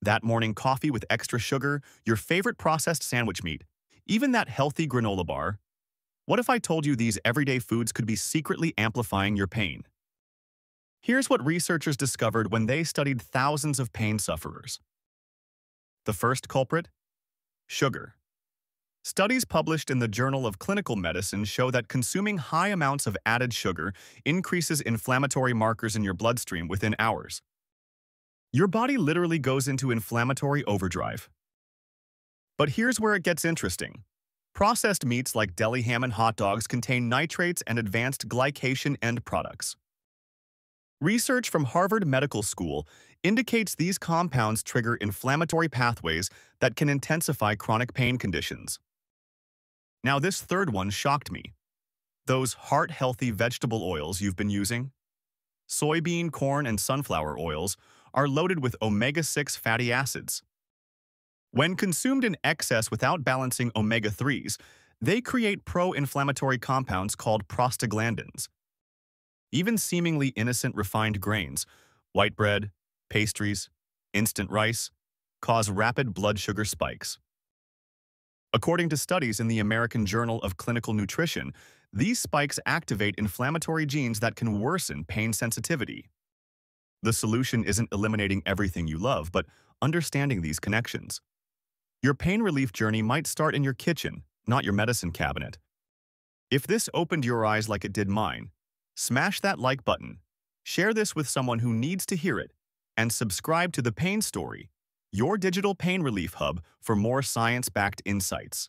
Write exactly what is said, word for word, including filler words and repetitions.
That morning coffee with extra sugar, your favorite processed sandwich meat, even that healthy granola bar. What if I told you these everyday foods could be secretly amplifying your pain? Here's what researchers discovered when they studied thousands of pain sufferers. The first culprit? Sugar. Studies published in the Journal of Clinical Medicine show that consuming high amounts of added sugar increases inflammatory markers in your bloodstream within hours. Your body literally goes into inflammatory overdrive. But here's where it gets interesting. Processed meats like deli ham and hot dogs contain nitrates and advanced glycation end products. Research from Harvard Medical School indicates these compounds trigger inflammatory pathways that can intensify chronic pain conditions. Now, this third one shocked me. Those heart-healthy vegetable oils you've been using? Soybean, corn, and sunflower oils are loaded with omega six fatty acids. When consumed in excess without balancing omega threes, they create pro-inflammatory compounds called prostaglandins. Even seemingly innocent refined grains, white bread, pastries, instant rice, cause rapid blood sugar spikes. According to studies in the American Journal of Clinical Nutrition, these spikes activate inflammatory genes that can worsen pain sensitivity. The solution isn't eliminating everything you love, but understanding these connections. Your pain relief journey might start in your kitchen, not your medicine cabinet. If this opened your eyes like it did mine, smash that like button, share this with someone who needs to hear it, and subscribe to The Pain Story, your digital pain relief hub for more science-backed insights.